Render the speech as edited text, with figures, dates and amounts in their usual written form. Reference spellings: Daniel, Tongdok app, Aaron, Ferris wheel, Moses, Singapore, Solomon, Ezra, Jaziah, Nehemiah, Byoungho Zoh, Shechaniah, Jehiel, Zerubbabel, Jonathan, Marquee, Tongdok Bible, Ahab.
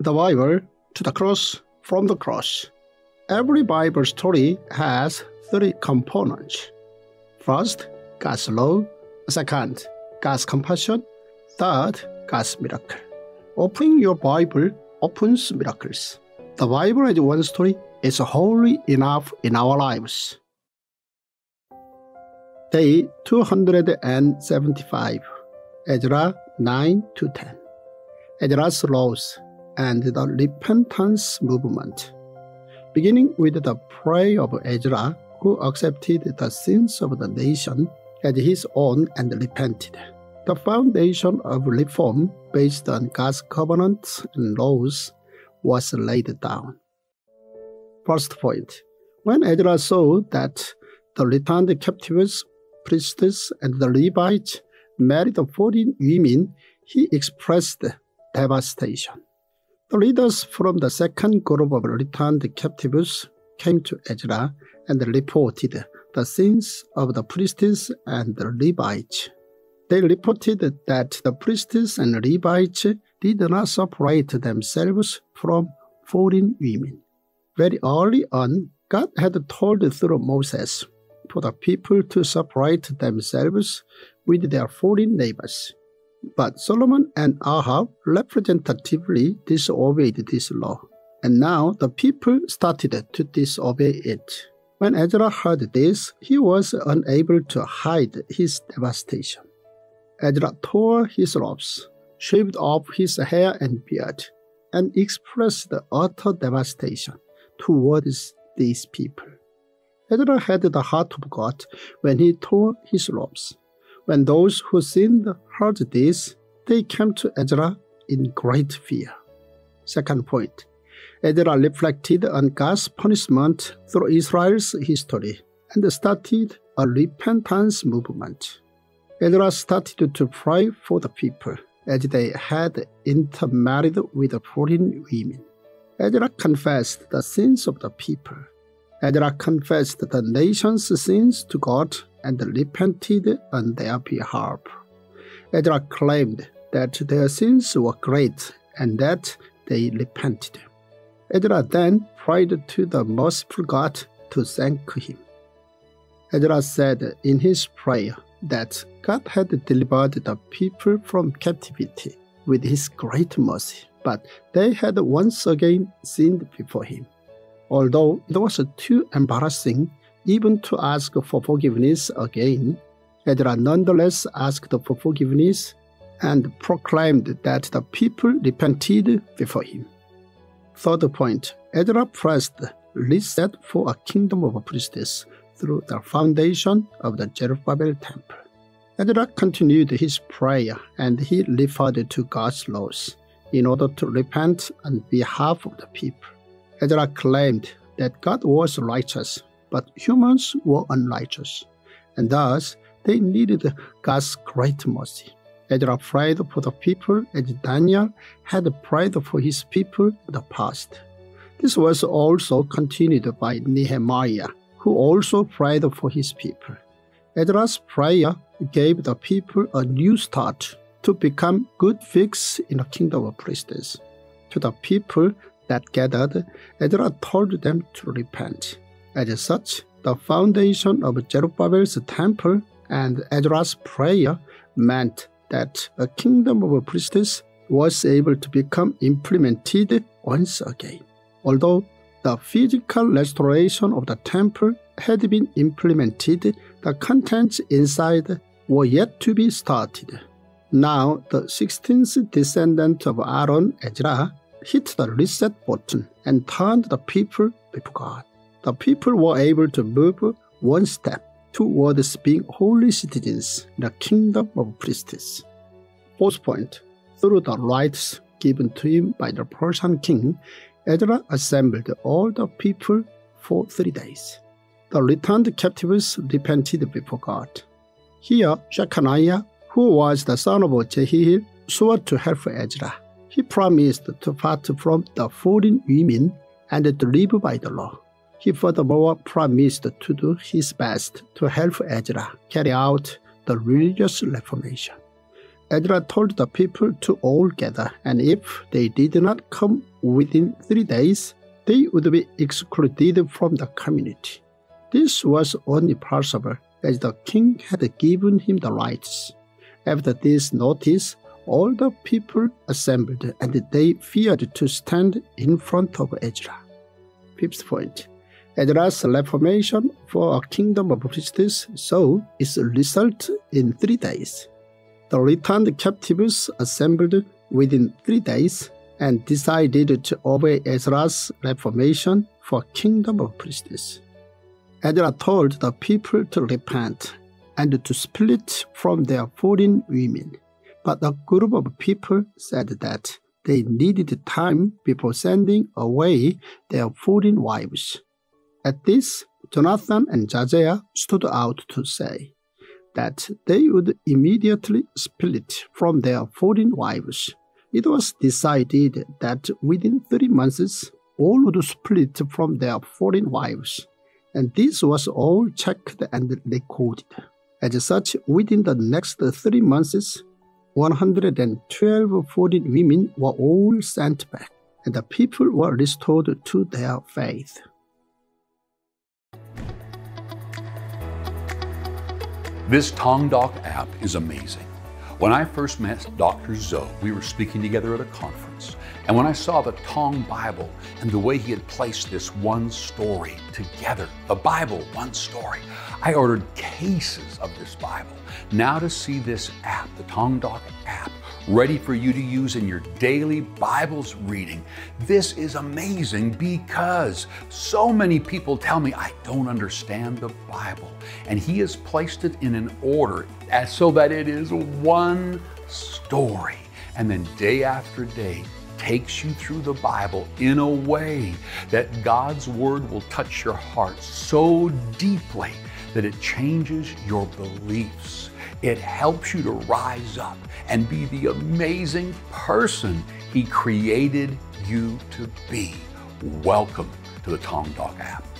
the Bible to the cross from the cross. Every Bible story has three components. First, God's law. Second, God's compassion. Third, God's miracle. Opening your Bible opens miracles. The Bible as one story is wholly enough in our lives. Day 275, Ezra 9-10. Ezra's laws and the repentance movement. Beginning with the prayer of Ezra, who accepted the sins of the nation as his own and repented. The foundation of reform based on God's covenants and laws was laid down. First point, when Ezra saw that the returned captives, priests, and the Levites married foreign women, he expressed devastation. The leaders from the second group of returned captives came to Ezra and reported the sins of the priests and the Levites. They reported that the priests and Levites did not separate themselves from foreign women. Very early on, God had told through Moses for the people to separate themselves with their foreign neighbors. But Solomon and Ahab representatively disobeyed this law, and now the people started to disobey it. When Ezra heard this, he was unable to hide his devastation. Ezra tore his robes, shaved off his hair and beard, and expressed utter devastation towards these people. Ezra had the heart of God when he tore his robes. When those who sinned heard this, they came to Ezra in great fear. Second point, Ezra reflected on God's punishment through Israel's history and started a repentance movement. Ezra started to pray for the people as they had intermarried with foreign women. Ezra confessed the sins of the people. Ezra confessed the nation's sins to God and repented on their behalf. Ezra claimed that their sins were great and that they repented. Ezra then prayed to the merciful God to thank him. Ezra said in his prayer that God had delivered the people from captivity with his great mercy, but they had once again sinned before him. Although it was too embarrassing even to ask for forgiveness again, Ezra nonetheless asked for forgiveness and proclaimed that the people repented before him. Third point, Ezra pressed reset for a kingdom of priests through the foundation of the Zerubbabel temple. Ezra continued his prayer and he referred to God's laws in order to repent on behalf of the people. Ezra claimed that God was righteous, but humans were unrighteous, and thus they needed God's great mercy. Ezra prayed for the people as Daniel had prayed for his people in the past. This was also continued by Nehemiah, who also prayed for his people. Ezra's prayer gave the people a new start to become good figs in the kingdom of priests. To the people that gathered, Ezra told them to repent. As such, the foundation of Zerubbabel's temple and Ezra's prayer meant that a kingdom of priests was able to become implemented once again. Although the physical restoration of the temple had been implemented, the contents inside were yet to be started. Now, the 16th descendant of Aaron, Ezra, hit the reset button and turned the people before God. The people were able to move one step towards being holy citizens in the kingdom of priests. Fourth point, through the rights given to him by the Persian king, Ezra assembled all the people for 3 days. The returned captives repented before God. Here, Shechaniah, who was the son of Jehiel, swore to help Ezra. He promised to part from the foreign women and to live by the law. He furthermore promised to do his best to help Ezra carry out the religious reformation. Ezra told the people to all gather, and if they did not come within 3 days, they would be excluded from the community. This was only possible as the king had given him the rights. After this notice, all the people assembled, and they feared to stand in front of Ezra. Fifth point. Ezra's reformation for a kingdom of priests saw its result in 3 days. The returned captives assembled within 3 days and decided to obey Ezra's reformation for kingdom of priests. Ezra told the people to repent and to split from their foreign women, but a group of people said that they needed time before sending away their foreign wives. At this, Jonathan and Jaziah stood out to say that they would immediately split from their foreign wives. It was decided that within 3 months, all would split from their foreign wives, and this was all checked and recorded. As such, within the next 3 months, 112 foreign women were all sent back, and the people were restored to their faith. This Tongdok app is amazing. When I first met Dr. Zoh, we were speaking together at a conference. And when I saw the Tong Bible and the way he had placed this one story together, the Bible, one story, I ordered cases of this Bible. Now to see this app, the Tongdok app, ready for you to use in your daily Bible's reading. This is amazing because so many people tell me, I don't understand the Bible. And he has placed it in an order so that it is one story. And then day after day, takes you through the Bible in a way that God's Word will touch your heart so deeply that it changes your beliefs. It helps you to rise up and be the amazing person He created you to be. Welcome to the Tongdok app.